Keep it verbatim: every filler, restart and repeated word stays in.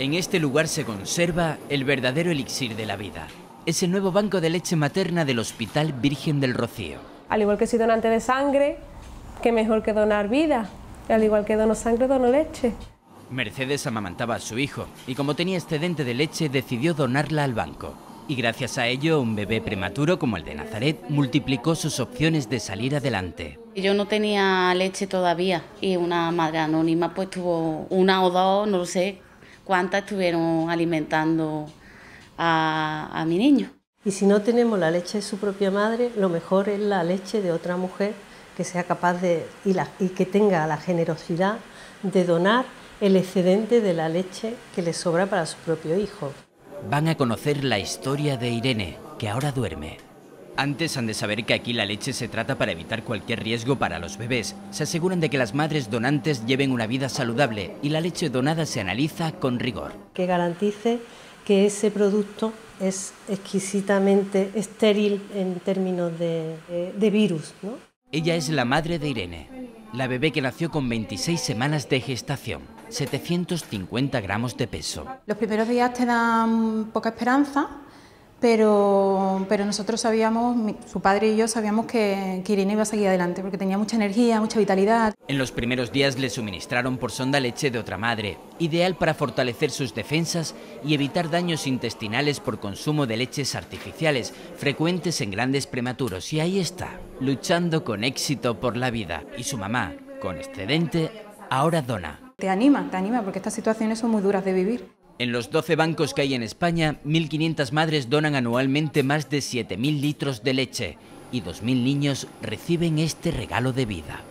En este lugar se conserva el verdadero elixir de la vida. Es el nuevo banco de leche materna del Hospital Virgen del Rocío. Al igual que soy donante de sangre, qué mejor que donar vida. Al igual que dono sangre, dono leche. Mercedes amamantaba a su hijo y como tenía excedente de leche decidió donarla al banco. Y gracias a ello, un bebé prematuro como el de Nazaret multiplicó sus opciones de salir adelante. Yo no tenía leche todavía y una madre anónima pues tuvo una o dos, no sé cuántas, estuvieron alimentando a, a mi niño. Y si no tenemos la leche de su propia madre, lo mejor es la leche de otra mujer que sea capaz de y, la, y que tenga la generosidad de donar el excedente de la leche que le sobra para su propio hijo. Van a conocer la historia de Irene, que ahora duerme. Antes han de saber que aquí la leche se trata para evitar cualquier riesgo para los bebés. Se aseguran de que las madres donantes lleven una vida saludable y la leche donada se analiza con rigor. Que garantice que ese producto es exquisitamente estéril en términos de, de virus, ¿no? Ella es la madre de Irene, la bebé que nació con veintiséis semanas de gestación, setecientos cincuenta gramos de peso. Los primeros días te dan poca esperanza, pero, pero nosotros sabíamos, su padre y yo sabíamos que, que Irene iba a seguir adelante porque tenía mucha energía, mucha vitalidad. En los primeros días le suministraron por sonda leche de otra madre, ideal para fortalecer sus defensas y evitar daños intestinales por consumo de leches artificiales, frecuentes en grandes prematuros. Y ahí está, luchando con éxito por la vida. Y su mamá, con excedente, ahora dona. Te anima, te anima, porque estas situaciones son muy duras de vivir. En los doce bancos que hay en España, mil quinientas madres donan anualmente más de siete mil litros de leche y dos mil niños reciben este regalo de vida.